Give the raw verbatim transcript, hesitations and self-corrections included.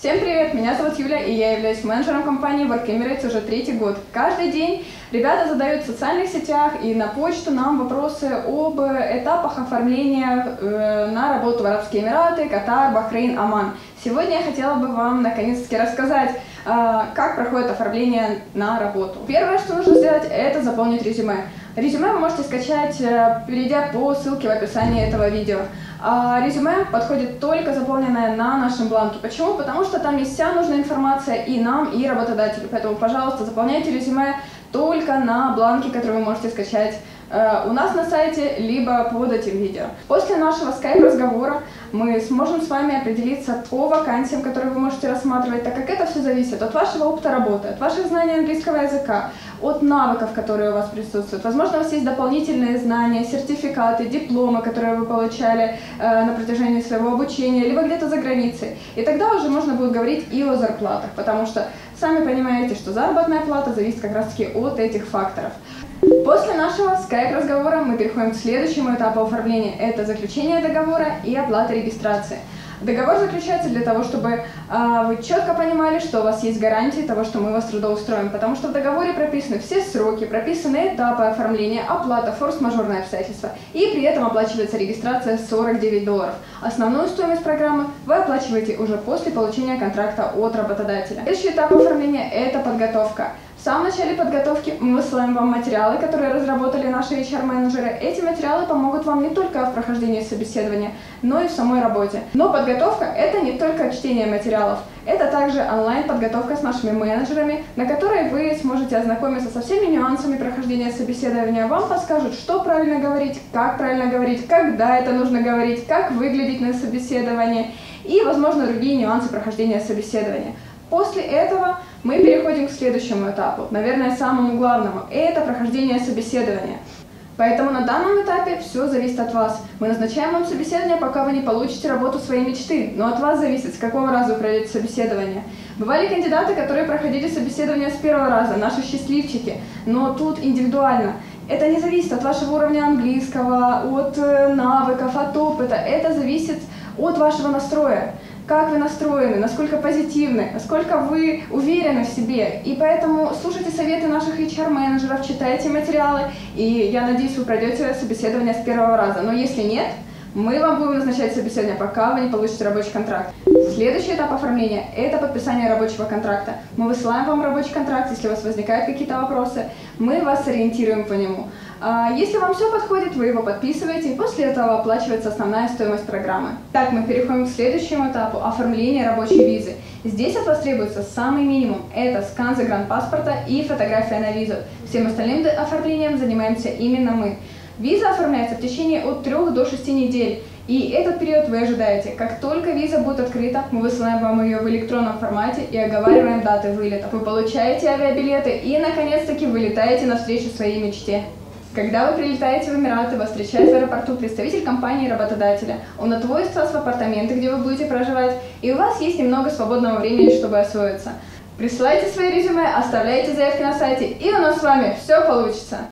Всем привет, меня зовут Юля, и я являюсь менеджером компании Work Emirates уже третий год. Каждый день ребята задают в социальных сетях и на почту нам вопросы об этапах оформления на работу в Арабские Эмираты, Катар, Бахрейн, Оман. Сегодня я хотела бы вам наконец-таки рассказать, как проходит оформление на работу. Первое, что нужно сделать, это заполнить резюме. Резюме вы можете скачать, перейдя по ссылке в описании этого видео. А резюме подходит только заполненное на нашем бланке. Почему? Потому что там есть вся нужная информация и нам, и работодателю. Поэтому, пожалуйста, заполняйте резюме только на бланке, который вы можете скачать э, у нас на сайте, либо под этим видео. После нашего скайп-разговора мы сможем с вами определиться по вакансиям, которые вы можете рассматривать, так как это все зависит от вашего опыта работы, от ваших знаний английского языка, от навыков, которые у вас присутствуют. Возможно, у вас есть дополнительные знания, сертификаты, дипломы, которые вы получали э, на протяжении своего обучения, либо где-то за границей. И тогда уже можно будет говорить и о зарплатах, потому что сами понимаете, что заработная плата зависит как раз-таки от этих факторов. После нашего скайп-разговора мы переходим к следующему этапу оформления. Это заключение договора и оплата регистрации. Договор заключается для того, чтобы э, вы четко понимали, что у вас есть гарантии того, что мы вас трудоустроим, потому что в договоре прописаны все сроки, прописаны этапы оформления, оплата, форс-мажорные обстоятельства, и при этом оплачивается регистрация сорок девять долларов. Основную стоимость программы вы оплачиваете уже после получения контракта от работодателя. Следующий этап оформления – это подготовка. В самом начале подготовки мы высылаем вам материалы, которые разработали наши эйч ар-менеджеры. Эти материалы помогут вам не только в прохождении собеседования, но и в самой работе. Но подготовка – это не только чтение материалов. Это также онлайн-подготовка с нашими менеджерами, на которой вы сможете ознакомиться со всеми нюансами прохождения собеседования. Вам подскажут, что правильно говорить, как правильно говорить, когда это нужно говорить, как выглядеть на собеседовании и, возможно, другие нюансы прохождения собеседования. После этого мы переходим к следующему этапу, наверное, самому главному, это прохождение собеседования. Поэтому на данном этапе все зависит от вас. Мы назначаем вам собеседование, пока вы не получите работу своей мечты, но от вас зависит, с какого раза вы пройдете собеседование. Бывали кандидаты, которые проходили собеседование с первого раза, наши счастливчики, но тут индивидуально. Это не зависит от вашего уровня английского, от навыков, от опыта, это зависит от вашего настроя. Как вы настроены, насколько позитивны, насколько вы уверены в себе. И поэтому слушайте советы наших эйч ар-менеджеров, читайте материалы, и я надеюсь, вы пройдете собеседование с первого раза. Но если нет, мы вам будем назначать собеседование, пока вы не получите рабочий контракт. Следующий этап оформления – это подписание рабочего контракта. Мы высылаем вам рабочий контракт, если у вас возникают какие-то вопросы, мы вас ориентируем по нему. Если вам все подходит, вы его подписываете, и после этого оплачивается основная стоимость программы. Так, мы переходим к следующему этапу – оформление рабочей визы. Здесь от вас требуется самый минимум – это скан загранпаспорта и фотография на визу. Всем остальным оформлением занимаемся именно мы. Виза оформляется в течение от трёх до шести недель, и этот период вы ожидаете. Как только виза будет открыта, мы высылаем вам ее в электронном формате и оговариваем даты вылета. Вы получаете авиабилеты и, наконец-таки, вы летаете навстречу своей мечте. Когда вы прилетаете в Эмираты, вас встречает в аэропорту представитель компании-работодателя. Он отвозит вас в апартаменты, где вы будете проживать, и у вас есть немного свободного времени, чтобы освоиться. Присылайте свои резюме, оставляйте заявки на сайте, и у нас с вами все получится!